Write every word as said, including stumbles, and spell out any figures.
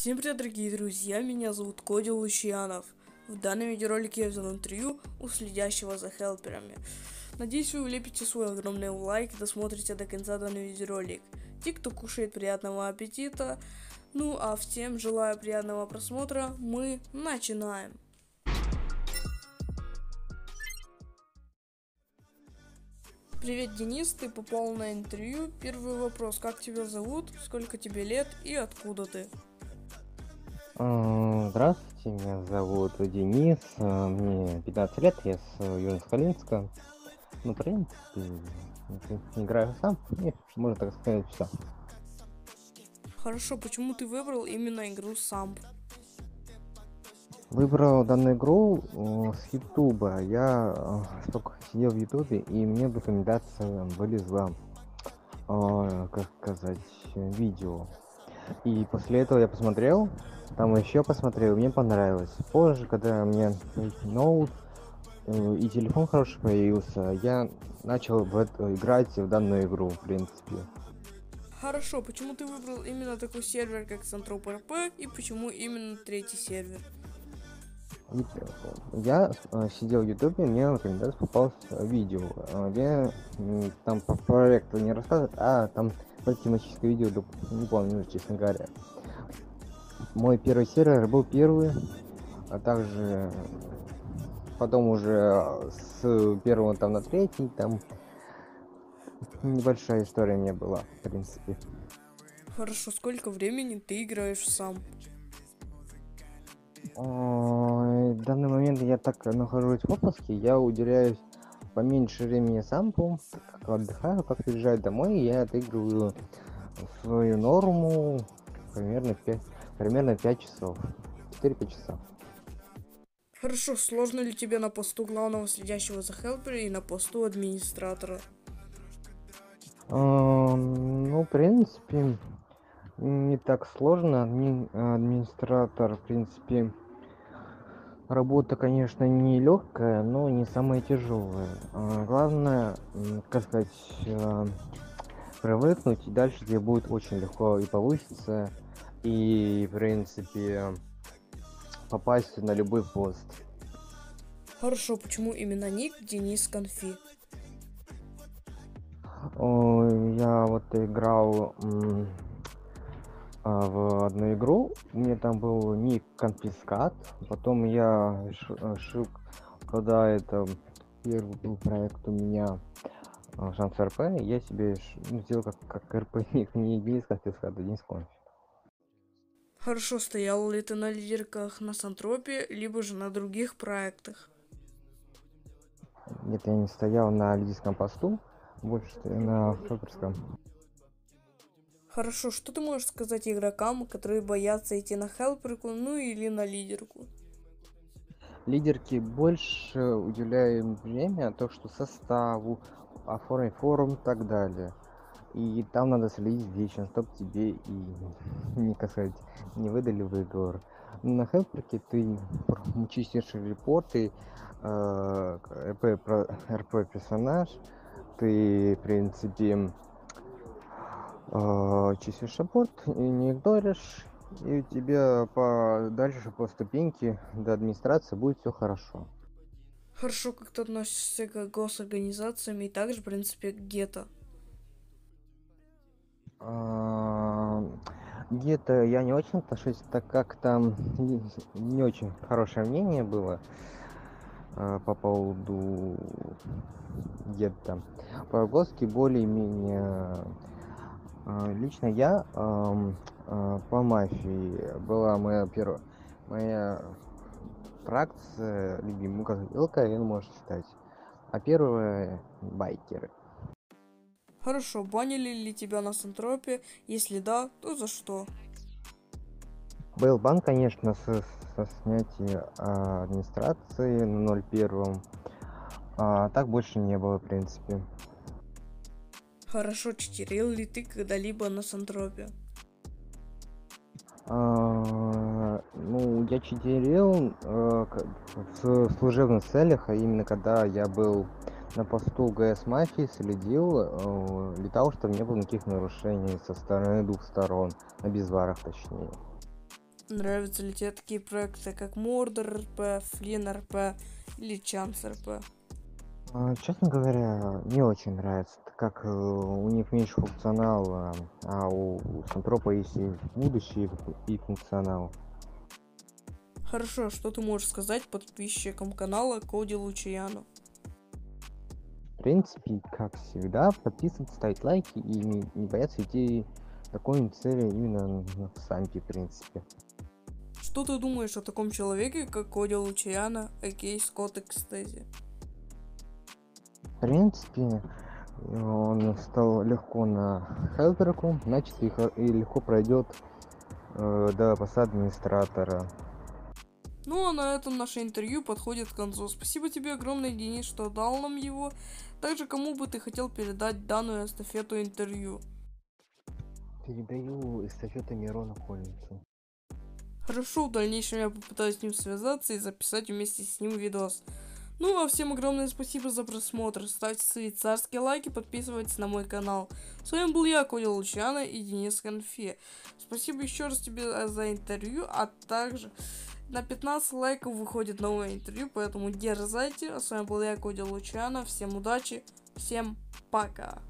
Всем привет, дорогие друзья, меня зовут Коди Лучьянов. В данном видеоролике я взял интервью у следящего за хелперами. Надеюсь, вы влепите свой огромный лайк и досмотрите до конца данный видеоролик. Те, кто кушает, приятного аппетита. Ну а всем желаю приятного просмотра, мы начинаем. Привет, Денис, ты попал на интервью. Первый вопрос: как тебя зовут, сколько тебе лет и откуда ты? Здравствуйте, меня зовут Денис, мне пятнадцать лет, я с Юрия Скалинска. Ну, в принципе, играю сам, и, можно так сказать, все. Хорошо, почему ты выбрал именно игру сам? Выбрал данную игру с ютуба. Я столько сидел в ютубе, и мне в рекомендации вылезло, как сказать, видео. И после этого я посмотрел, там еще посмотрел, мне понравилось. Позже, когда у меня ноут и телефон хороший появился, я начал в это, играть в данную игру, в принципе. Хорошо, почему ты выбрал именно такой сервер, как СантропРП, и почему именно третий сервер? Я сидел в ютубе, мне в рекомендации попалось видео, где там по проекту не рассказывают, а там по тематическое видео, не помню, честно говоря. Мой первый сервер был первый, а также потом уже с первого там на третий, там небольшая история у меня была, в принципе. Хорошо, сколько времени ты играешь сам? В данный момент я так нахожусь в отпуске, я уделяюсь поменьше времени сампу, как отдыхаю, как приезжаю домой, я отыгрываю свою норму примерно пять, примерно пять часов, четыре-пять часов. Хорошо, сложно ли тебе на посту главного следящего за хелпером и на посту администратора? Ну, в принципе, не так сложно. Адми... администратор, в принципе, работа, конечно, не легкая, но не самая тяжелая. А главное, как сказать, привыкнуть, и дальше тебе будет очень легко и получится, и, в принципе, попасть на любой пост. Хорошо, почему именно ник Денис Конфи? Я вот играл в одну игру, у меня там был ник Конфискат, потом я решил, когда это первый был проект у меня Шанс РП, я себе сделал как, как РП ник, не Денис Конфискат, а Денис Конфи. Хорошо, стоял ли ты на лидерках на Сантропе, либо же на других проектах? Нет, я не стоял на лидерском посту, больше стоял на хелперском. Хорошо, что ты можешь сказать игрокам, которые боятся идти на хелперку, ну или на лидерку? Лидерки больше уделяем время, то что составу, оформить форум и так далее. И там надо следить вечно, чтобы тебе и не касать, не выдали выговор. На хелперке ты чистишь репорты, э, РП персонаж, ты, в принципе, э, чистишь репорт, не игноришь, и у тебя по дальше по ступеньке до администрации будет все хорошо. Хорошо, как ты относишься к госорганизациям и также, в принципе, к гетто? Где-то я не очень отношусь, так как там не очень хорошее мнение было по поводу гетто. По госке более-менее. Лично я по мафии была моя первая моя фракция любимая, как Илка, он может стать. А первая байкеры. Хорошо, банили ли тебя на Сантропе? Если да, то за что? Был бан, конечно, со, со снятия а, администрации на ноль первом. А, так больше не было, в принципе. Хорошо, читерил ли ты когда-либо на Сантропе? А, ну, я читерил а, в служебных целях, а именно когда я был на посту ГС мафии, следил, э, летал, чтобы не было никаких нарушений со стороны двух сторон, на безварах точнее. Нравятся ли тебе такие проекты, как Мордор РП, Флин РП или Шанс РП? Честно говоря, не очень нравится, так как у них меньше функционала, а у СантропРП есть и будущее, и функционал. Хорошо, что ты можешь сказать подписчикам канала Коди Лучьянов? В принципе, как всегда, подписываться, ставить лайки и не, не бояться идти какой-нибудь цели именно в сампе, в принципе. Что ты думаешь о таком человеке, как Коди Лучьянов, а.к.а. Скотт Экстази? В принципе, он стал легко на хелперку, значит и легко пройдет э, до поста администратора. Ну а на этом наше интервью подходит к концу. Спасибо тебе огромное, Денис, что дал нам его. Также кому бы ты хотел передать данную эстафету интервью? Передаю эстафету Мирону Хольмсу. Хорошо, в дальнейшем я попытаюсь с ним связаться и записать вместе с ним видос. Ну а всем огромное спасибо за просмотр. Ставьте свои царские лайки, подписывайтесь на мой канал. С вами был я, Коди Лучьянов и Денис Конфи. Спасибо еще раз тебе за интервью, а также... На пятнадцать лайков выходит новое интервью, поэтому дерзайте. А с вами был я, Коди Лучьянов. Всем удачи, всем пока.